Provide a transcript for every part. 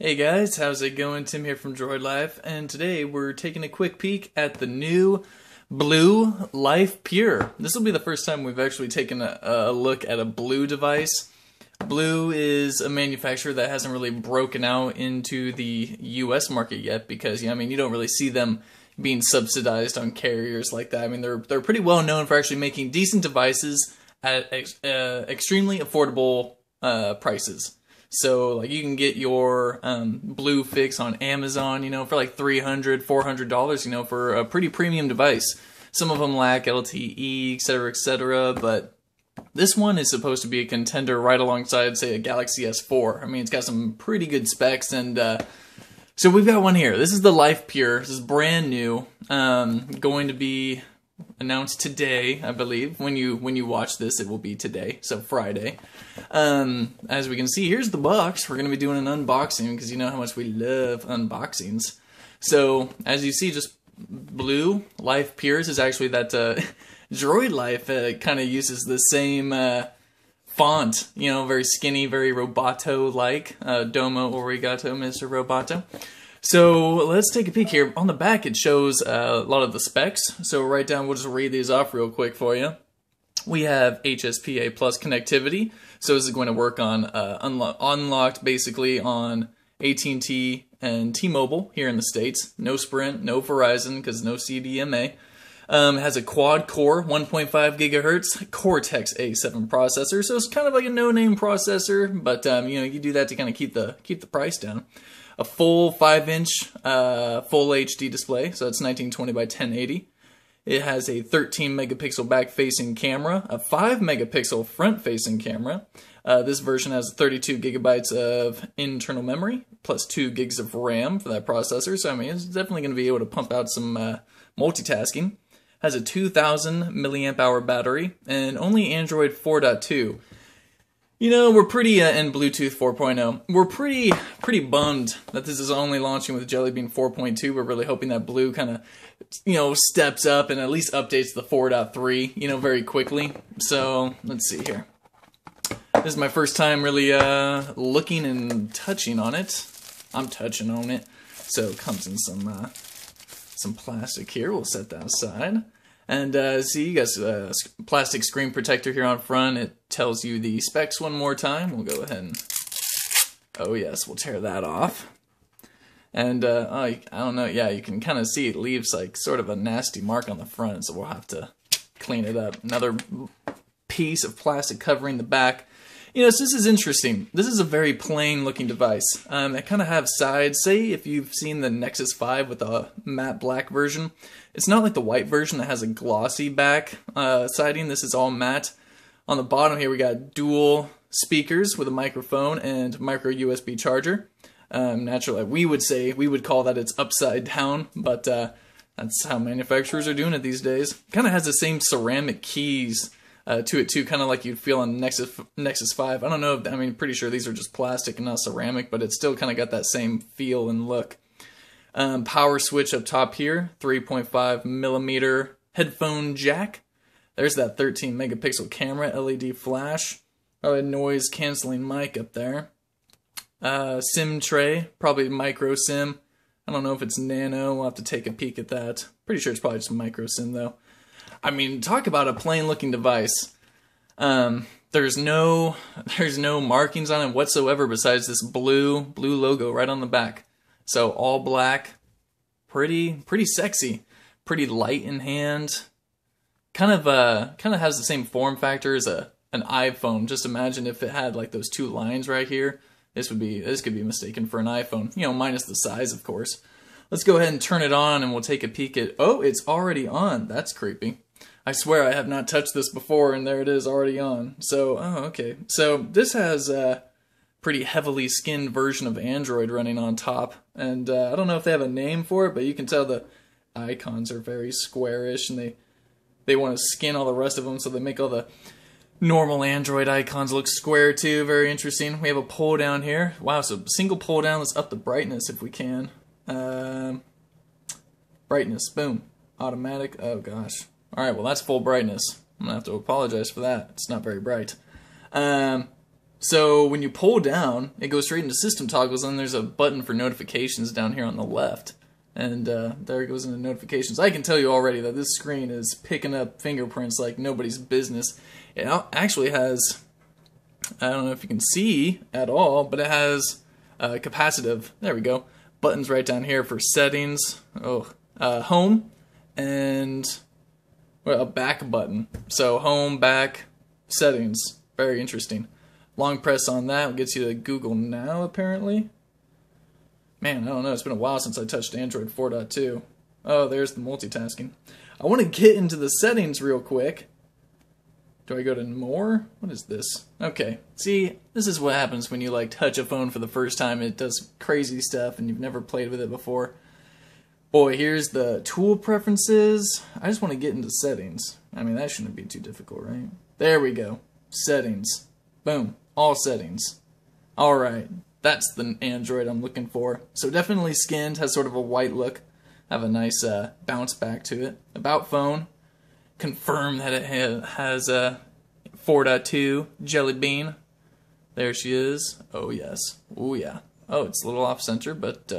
Hey guys, how's it going? Tim here from Droid Life, and today we're taking a quick peek at the new BLU Life Pure. This will be the first time we've actually taken a look at a BLU device. BLU is a manufacturer that hasn't really broken out into the US market yet because, you know, I mean, you don't really see them being subsidized on carriers like that. I mean, they're pretty well known for actually making decent devices at extremely affordable prices. So, like, you can get your BLU fix on Amazon, you know, for like $300, $400, you know, for a pretty premium device. Some of them lack LTE, etc., etc., but this one is supposed to be a contender right alongside, say, a Galaxy S4. I mean, it's got some pretty good specs, and so we've got one here. This is the Life Pure. This is brand new, going to be announced today, I believe. When you watch this, it will be today, so Friday. As we can see, here's the box. We're going to be doing an unboxing because you know how much we love unboxings. So, as you see, just BLU Life Pure is actually that Droid Life kind of uses the same font, you know, very skinny, very Roboto-like. Domo Origato, Mr. Roboto. So let's take a peek here. On the back it shows a lot of the specs, so right down we'll just read these off real quick for you. We have HSPA plus connectivity, so this is going to work on unlocked basically on AT&T and T-Mobile here in the States. No Sprint, no Verizon, because no CDMA. Has a quad-core 1.5 gigahertz Cortex-A7 processor, so it's kind of like a no-name processor, but you know, you do that to kind of keep the price down. A full 5-inch full HD display, so that's 1920 by 1080. It has a 13-megapixel back-facing camera, a 5-megapixel front-facing camera. This version has 32 gigabytes of internal memory, plus 2 gigs of RAM for that processor, so I mean, it's definitely going to be able to pump out some multitasking. Has a 2,000 milliamp hour battery, and only Android 4.2. You know, we're pretty, and Bluetooth 4.0, we're pretty bummed that this is only launching with Jelly Bean 4.2. We're really hoping that BLU kind of, you know, steps up and at least updates the 4.3, you know, very quickly. So, let's see here. This is my first time really looking and touching on it. I'm touching on it. So, it comes in some plastic here. We'll set that aside. And see, you got a plastic screen protector here on front. It tells you the specs one more time. We'll go ahead and, oh yes, we'll tear that off. And I don't know, yeah, you can kind of see it leaves like sort of a nasty mark on the front, so we'll have to clean it up. Another piece of plastic covering the back. You know, so this is interesting. This is a very plain looking device. It kind of have sides. Say if you've seen the Nexus 5 with the matte black version, it's not like the white version that has a glossy back siding. This is all matte. On the bottom here we got dual speakers with a microphone and micro USB charger. Naturally, we would call that it's upside down, but that's how manufacturers are doing it these days. Kind of has the same ceramic keys to it too, kind of like you'd feel on Nexus 5. I don't know, I mean, pretty sure these are just plastic and not ceramic, but it's still kind of got that same feel and look. Power switch up top here, 3.5 millimeter headphone jack. There's that 13 megapixel camera, LED flash, probably a noise canceling mic up there. SIM tray, probably micro SIM. I don't know if it's nano, we'll have to take a peek at that. Pretty sure it's probably just micro SIM though. I mean, talk about a plain-looking device. There's no markings on it whatsoever besides this BLU logo right on the back. So all black, pretty sexy, pretty light in hand. Kind of has the same form factor as an iPhone. Just imagine if it had like those two lines right here. This could be mistaken for an iPhone. You know, minus the size, of course. Let's go ahead and turn it on, and we'll take a peek at. Oh, it's already on. That's creepy. I swear I have not touched this before, and there it is, already on. So, oh, okay. So this has a pretty heavily skinned version of Android running on top, and I don't know if they have a name for it, but you can tell the icons are very squarish, and they want to skin all the rest of them, so they make all the normal Android icons look square too. Very interesting. We have a pull down here. Wow, so single pull down. Let's up the brightness if we can. Brightness, boom, automatic, oh gosh. Alright, well that's full brightness. I'm gonna have to apologize for that, it's not very bright. So when you pull down, it goes straight into system toggles, and there's a button for notifications down here on the left. And there it goes into notifications. I can tell you already that this screen is picking up fingerprints like nobody's business. It actually has, I don't know if you can see at all, but it has capacitive, there we go, buttons right down here for settings, home, and a back button. So home, back, settings, very interesting. Long press on that gets you to Google Now, apparently. Man, I don't know, it's been a while since I touched Android 4.2. Oh, there's the multitasking. I want to get into the settings real quick. Do I go to more? What is this? Okay, see, this is what happens when you, like, touch a phone for the first time. It does crazy stuff and you've never played with it before. Boy, here's the tool preferences. I just want to get into settings. I mean, that shouldn't be too difficult, right? There we go. Settings. Boom. All settings. Alright, that's the Android I'm looking for. So definitely skinned, has sort of a white look, have a nice bounce back to it. About phone, confirm that it has a 4.2 Jelly Bean. There she is. Oh yes, oh yeah. Oh, it's a little off center, but you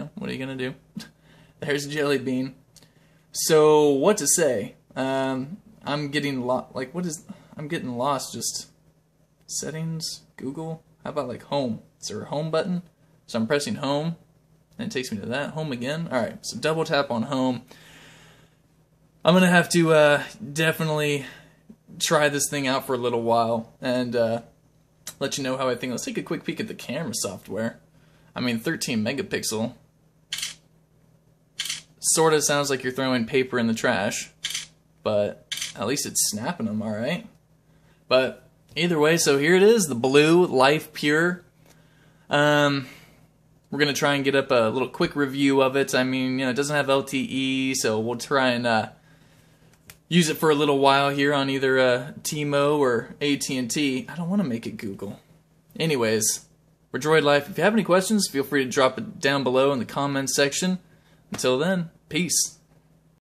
know, what are you gonna do? There's Jelly Bean. So what to say? I'm getting I'm getting lost just. Settings, Google, how about like home? Is there a home button? So I'm pressing home, and it takes me to that, home again. Alright, so double tap on home. I'm gonna have to definitely try this thing out for a little while, and let you know how I think. Let's take a quick peek at the camera software. I mean, 13 megapixel. Sorta sounds like you're throwing paper in the trash, but at least it's snapping them, alright? But either way, so here it is, the BLU Life Pure. We're going to try and get up a little quick review of it. I mean, you know, it doesn't have LTE, so we'll try and use it for a little while here on either T-Mo or AT&T. I don't want to make it Google. Anyways, we're Droid Life. If you have any questions, feel free to drop it down below in the comments section. Until then, peace.